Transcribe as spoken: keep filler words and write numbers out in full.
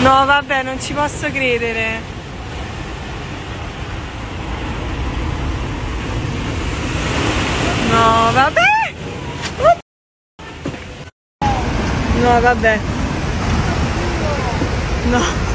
No, vabbè, non ci posso credere. No, vabbè. No, vabbè. No.